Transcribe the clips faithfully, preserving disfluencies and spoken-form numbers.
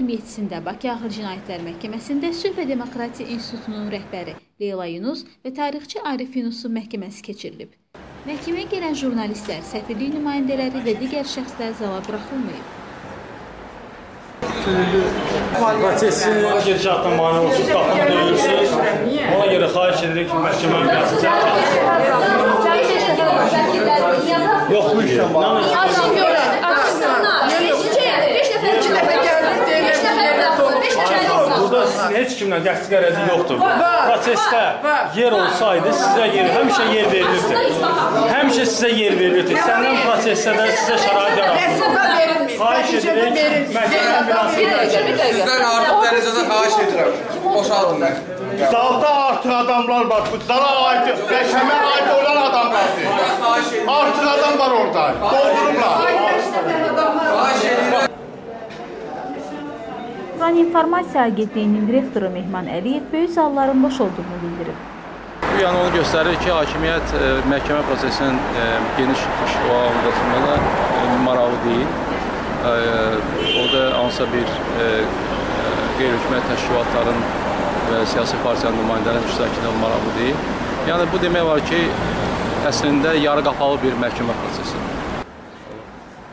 iyirmi yeddisində Bakı Ağır Cinayətlər Məhkəməsində Sülh və Demokratiya İnstitutunun rəhbəri Leyla Yunus və tarixçi Arif Yunusun məhkəməsi keçirilib. Məhkəməyə gələn jurnalistlər, səfirlik nümayəndələri və digər şəxslər zala buraxılmayıb. Prosesin gedişatına mane olsun, qapını döyürsünüz. Ona görə xahiş edirik ki, məhkəmə gəlsin. Yox, bu işlə bağlı. Açın görək, açısınlar. beş nəfər gəldik, beş nəfər baxılır, beş nəfər baxılır. Burada sizin heç kimlə qəsdi qərəzi yoxdur. Prosesdə yer olsaydı, sizə yer, həmişə yer verilirdi. Həmişə sizə yer verilirdi. Səndən prosesdə də sizə şərait yaratılır. Xahiş edirik, məhkəmə binasını tərk edir. Sizdən artıq dərəcədə xahiş edirəm, boşaldın mən. Zalda artıq adamlar var, bu zala aid, məhkəmə aid olan adamlar. Artıq adam var orada, doldururlar. İran İnformasiya Agentliyinin direktoru Mehman Əliyev böyük zalların boş olduğunu bildirib. Bu yana onu göstərir ki, hakimiyyət məhkəmə prosesinin geniş iş olmasına maraqlı deyil. Orada hansısa bir qeyri-hökumət təşkilatların və siyasi partiyanın nümayəndələrinin iştirakında maraqlı deyil. Yəni, bu demək var ki, əslində yarı qapalı bir məhkəmə prosesidir.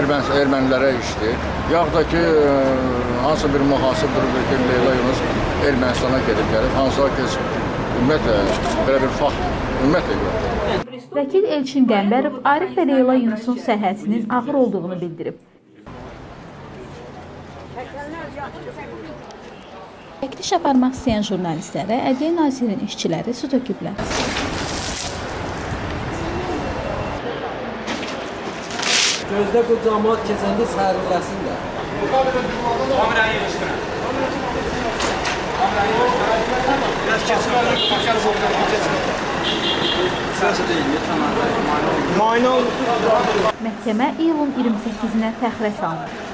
ermənilərə işdir. Yaxud da ki, hansı bir mühasib durumdur ki, Leyla Yunus Ermənistana gedib gəlib, hansılar ki, ümumiyyətlə, belə bir faxtdır, ümumiyyətlə görür. Vəkil Elçin Qəmbərov Arif və Leyla Yunusun səhhətinin ağır olduğunu bildirib. Çəkiliş aparmaq istəyən jurnalistlərə Ədliyyə Nazirinin işçiləri su töküblər. Gözdə bu cəmaət keçəndə səhərləsin də. Kamerayı yığışdırın. Kamerayı yığışdırın. Biraz keçirəlim, bakarız orqanı keçirəlim. Məhkəmə iyulun iyirmi səkkizinə təxirə salınır.